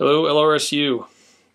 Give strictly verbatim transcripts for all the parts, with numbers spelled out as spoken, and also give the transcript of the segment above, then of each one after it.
Hello, L R S U.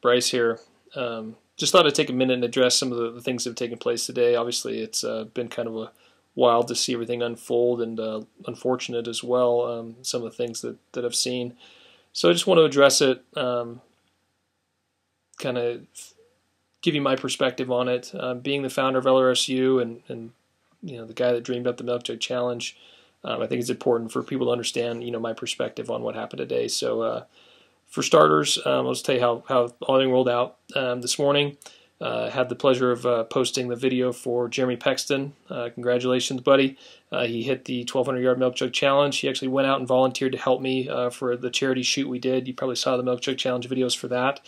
Bryce here. Um, just thought I'd take a minute and address some of the, the things that have taken place today. Obviously, it's uh, been kind of a wild to see everything unfold, and uh, unfortunate as well, um, some of the things that, that I've seen. So I just want to address it, um, kind of give you my perspective on it. Um, being the founder of L R S U and, and you know, the guy that dreamed up the Milk Jug Challenge, um, I think it's important for people to understand, you know, my perspective on what happened today. So uh, for starters, um, I'll just tell you how, how everything rolled out um, this morning. I uh, had the pleasure of uh, posting the video for Jeremy Pexton. Uh, congratulations, buddy. Uh, he hit the twelve hundred yard Milk Jug Challenge. He actually went out and volunteered to help me uh, for the charity shoot we did. You probably saw the Milk Jug Challenge videos for that.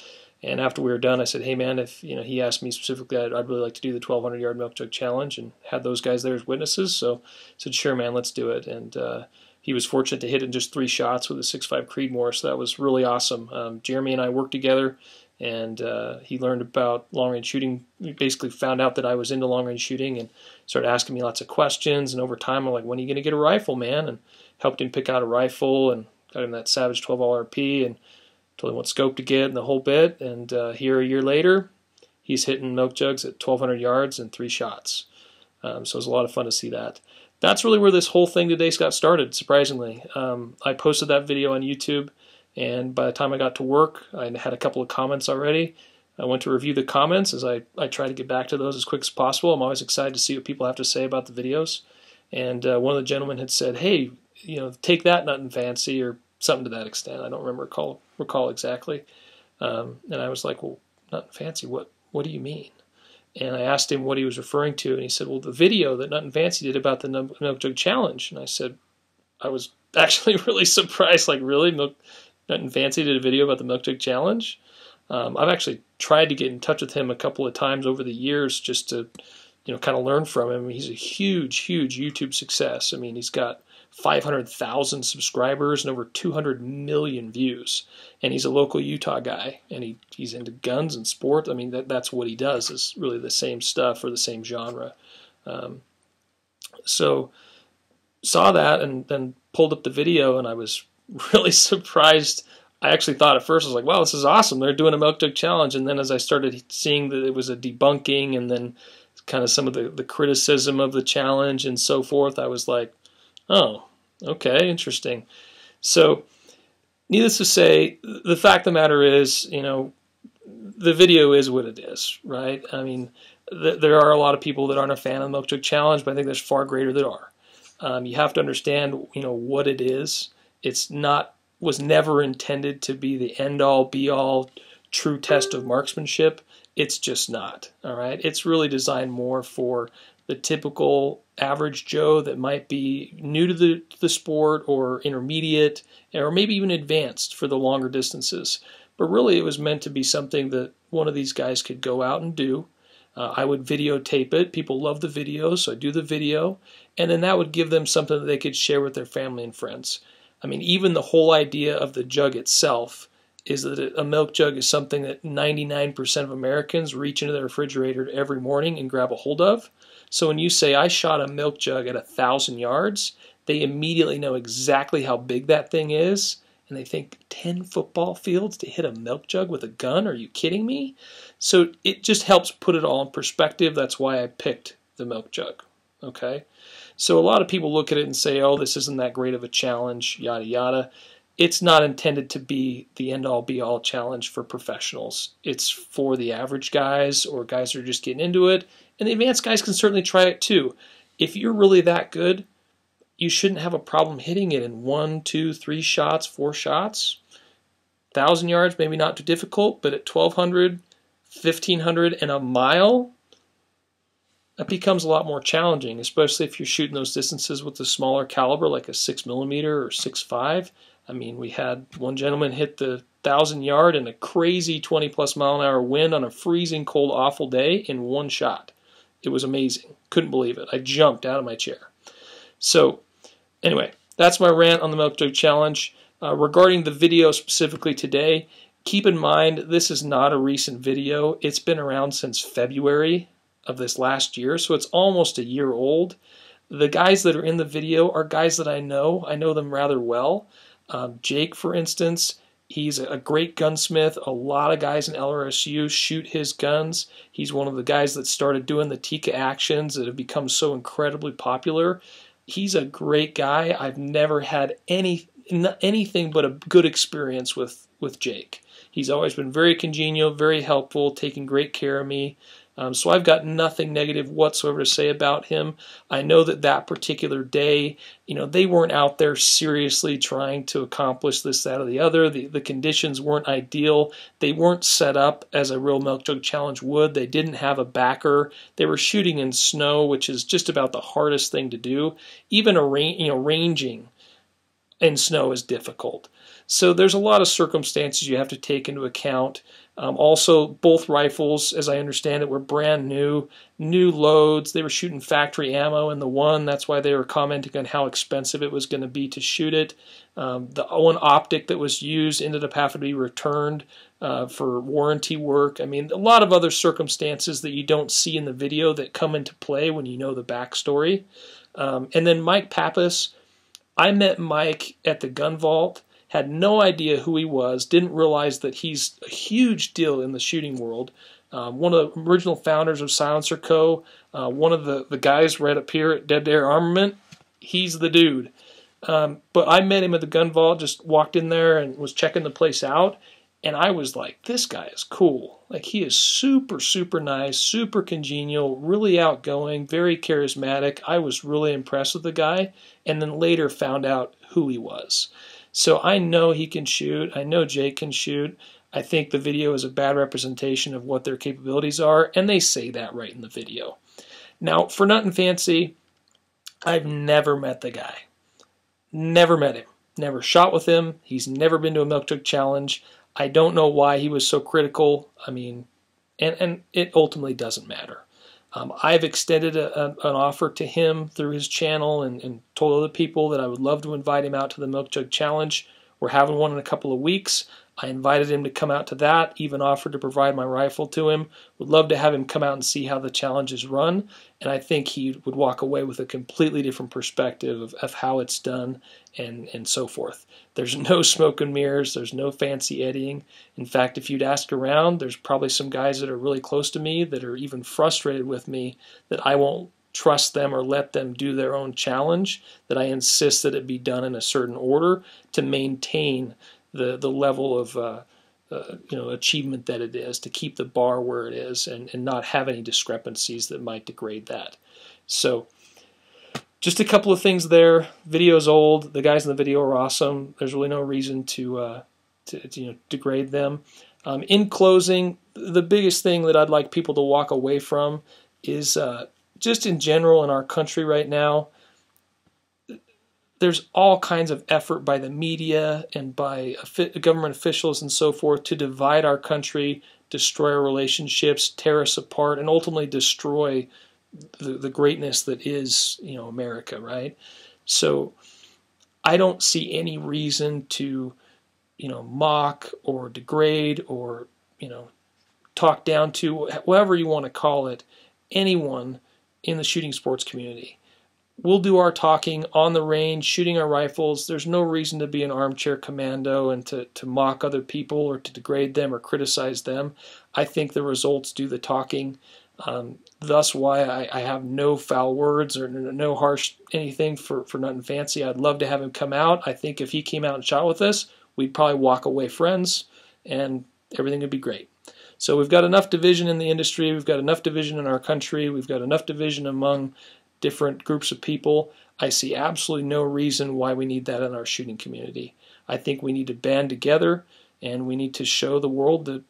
And after we were done, I said, hey, man, if you know, he asked me specifically, I'd, I'd really like to do the twelve hundred yard Milk Jug Challenge, and had those guys there as witnesses. So I said, sure, man, let's do it. And uh, he was fortunate to hit in just three shots with a six point five Creedmoor, so that was really awesome. Um, Jeremy and I worked together. And uh, he learned about long-range shooting. He basically found out that I was into long-range shooting and started asking me lots of questions. And over time, I'm like, when are you going to get a rifle, man? And helped him pick out a rifle and got him that Savage twelve L R P and told him what scope to get and the whole bit. And uh, here a year later, he's hitting Milk Jugs at twelve hundred yards and three shots. Um, so it was a lot of fun to see that. That's really where this whole thing today got started, surprisingly. Um, I posted that video on YouTube. And by the time I got to work, I had a couple of comments already. I went to review the comments, as I, I try to get back to those as quick as possible. I'm always excited to see what people have to say about the videos. And uh, one of the gentlemen had said, hey, you know, take that, Nutnfancy, or something to that extent. I don't remember recall, recall exactly. Um, and I was like, well, Nutnfancy, what, what do you mean? And I asked him what he was referring to, and he said, well, the video that Nutnfancy did about the Milk Jug Challenge. And I said, I was actually really surprised, like, really? Milk Nutnfancy did a video about the Milk Jug Challenge. Um, I've actually tried to get in touch with him a couple of times over the years just to, you know, kind of learn from him. He's a huge, huge YouTube success. I mean, he's got five hundred thousand subscribers and over two hundred million views. And he's a local Utah guy, and he, he's into guns and sports. I mean, that, that's what he does, is really the same stuff or the same genre. Um, so saw that and then pulled up the video, and I was really surprised. I actually thought at first, I was like, wow, this is awesome. They're doing a Milk Jug Challenge. And then as I started seeing that it was a debunking and then kind of some of the, the criticism of the challenge and so forth, I was like, oh, okay, interesting. So needless to say, the fact of the matter is, you know, the video is what it is, right? I mean, th there are a lot of people that aren't a fan of the Milk Jug Challenge, but I think there's far greater that are. Um, you have to understand, you know, what it is. It's not, was never intended to be the end-all, be-all, true test of marksmanship. It's just not, all right? It's really designed more for the typical average Joe that might be new to the, the sport, or intermediate, or maybe even advanced for the longer distances. But really, it was meant to be something that one of these guys could go out and do. Uh, I would videotape it. People love the video, so I do the video. And then that would give them something that they could share with their family and friends. I mean, even the whole idea of the jug itself is that a milk jug is something that ninety-nine percent of Americans reach into their refrigerator every morning and grab a hold of. So when you say, I shot a milk jug at one thousand yards, they immediately know exactly how big that thing is. And they think, ten football fields to hit a milk jug with a gun? Are you kidding me? So it just helps put it all in perspective. That's why I picked the milk jug, okay? So a lot of people look at it and say, oh, this isn't that great of a challenge, yada, yada. It's not intended to be the end-all, be-all challenge for professionals. It's for the average guys, or guys who are just getting into it. And the advanced guys can certainly try it too. If you're really that good, you shouldn't have a problem hitting it in one, two, three shots, four shots. one thousand yards, maybe not too difficult, but at twelve hundred, fifteen hundred, and a mile, that becomes a lot more challenging, especially if you're shooting those distances with a smaller caliber, like a six millimeter or six point five. I mean, we had one gentleman hit the one thousand yard in a crazy twenty plus mile an hour wind on a freezing cold, awful day in one shot. It was amazing. Couldn't believe it. I jumped out of my chair. So anyway, that's my rant on the Milk Jug Challenge. Uh, regarding the video specifically today, keep in mind this is not a recent video. It's been around since February of this last year, so it's almost a year old. The guys that are in the video are guys that I know. I know them rather well. Um, Jake, for instance, He's a great gunsmith. A lot of guys in L R S U shoot his guns. He's one of the guys that started doing the Tika actions that have become so incredibly popular. He's a great guy. I've never had any anything but a good experience with, with Jake. He's always been very congenial, very helpful, taking great care of me. Um, so I've got nothing negative whatsoever to say about him. I know that that particular day, you know, they weren't out there seriously trying to accomplish this, that, or the other. The, the conditions weren't ideal. They weren't set up as a real Milk Jug Challenge would. They didn't have a backer. They were shooting in snow, which is just about the hardest thing to do. Even a range, you know, ranging in snow is difficult. So there's a lot of circumstances you have to take into account. Um, also, both rifles, as I understand it, were brand new, new loads. They were shooting factory ammo in the one. That's why they were commenting on how expensive it was going to be to shoot it. Um, the one optic that was used ended up having to be returned uh, for warranty work. I mean, a lot of other circumstances that you don't see in the video that come into play when you know the backstory. Um, and then Mike Pappas, I met Mike at the Gun Vault. Had no idea who he was, didn't realize that he's a huge deal in the shooting world. Um, one of the original founders of Silencer Co, uh, one of the, the guys right up here at Dead Air Armament, he's the dude. Um, but I met him at the Gun Vault, just walked in there and was checking the place out, and I was like, this guy is cool. Like, he is super, super nice, super congenial, really outgoing, very charismatic. I was really impressed with the guy, and then later found out who he was. So I know he can shoot. I know Jake can shoot. I think the video is a bad representation of what their capabilities are, and they say that right in the video. Now, for Nutnfancy, I've never met the guy. Never met him. Never shot with him. He's never been to a Milk Jug Challenge. I don't know why he was so critical. I mean, and, and it ultimately doesn't matter. Um, I've extended a, a, an offer to him through his channel and, and told other people that I would love to invite him out to the Milk Jug Challenge. We're having one in a couple of weeks. I invited him to come out to that, even offered to provide my rifle to him. Would love to have him come out and see how the challenge is run, and I think he would walk away with a completely different perspective of, of how it's done and, and so forth. There's no smoke and mirrors. There's no fancy editing. In fact, if you'd ask around, there's probably some guys that are really close to me that are even frustrated with me that I won't trust them or let them do their own challenge, that I insist that it be done in a certain order to maintain the, the level of uh, uh, you know, achievement that it is, to keep the bar where it is and, and not have any discrepancies that might degrade that. So just a couple of things there. Video's old. The guys in the video are awesome. There's really no reason to, uh, to, to you know, degrade them. Um, in closing, the biggest thing that I'd like people to walk away from is uh, just in general in our country right now, there's all kinds of effort by the media and by government officials and so forth to divide our country, destroy our relationships, tear us apart, and ultimately destroy the, the greatness that is, you know, America, right? So I don't see any reason to, you know, mock or degrade or, you know, talk down to, whatever you want to call it, anyone in the shooting sports community. We'll do our talking on the range, shooting our rifles. There's no reason to be an armchair commando and to, to mock other people or to degrade them or criticize them. I think the results do the talking. Um, thus why I, I have no foul words or no harsh anything for, for Nutnfancy. I'd love to have him come out. I think if he came out and shot with us, we'd probably walk away friends and everything would be great. So we've got enough division in the industry. We've got enough division in our country. We've got enough division among different groups of people. I see absolutely no reason why we need that in our shooting community. I think we need to band together and we need to show the world that,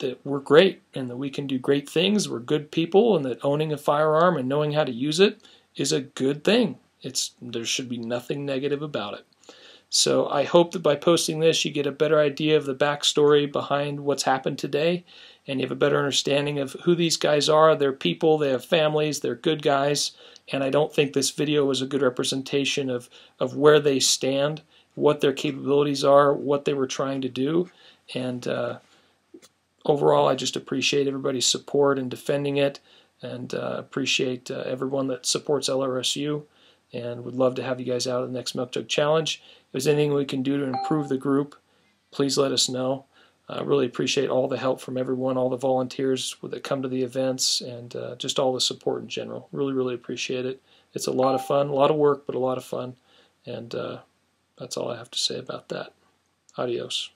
that we're great and that we can do great things, we're good people, and that owning a firearm and knowing how to use it is a good thing. It's, there should be nothing negative about it. So I hope that by posting this you get a better idea of the backstory behind what's happened today and you have a better understanding of who these guys are. They're people, they have families, they're good guys. And I don't think this video was a good representation of, of where they stand, what their capabilities are, what they were trying to do. And uh, overall, I just appreciate everybody's support in defending it, and uh, appreciate uh, everyone that supports L R S U, and would love to have you guys out of the next Milk Jug Challenge. If there's anything we can do to improve the group, please let us know. I uh, really appreciate all the help from everyone, all the volunteers that come to the events, and uh, just all the support in general. Really, really appreciate it. It's a lot of fun, a lot of work, but a lot of fun. And uh, that's all I have to say about that. Adios.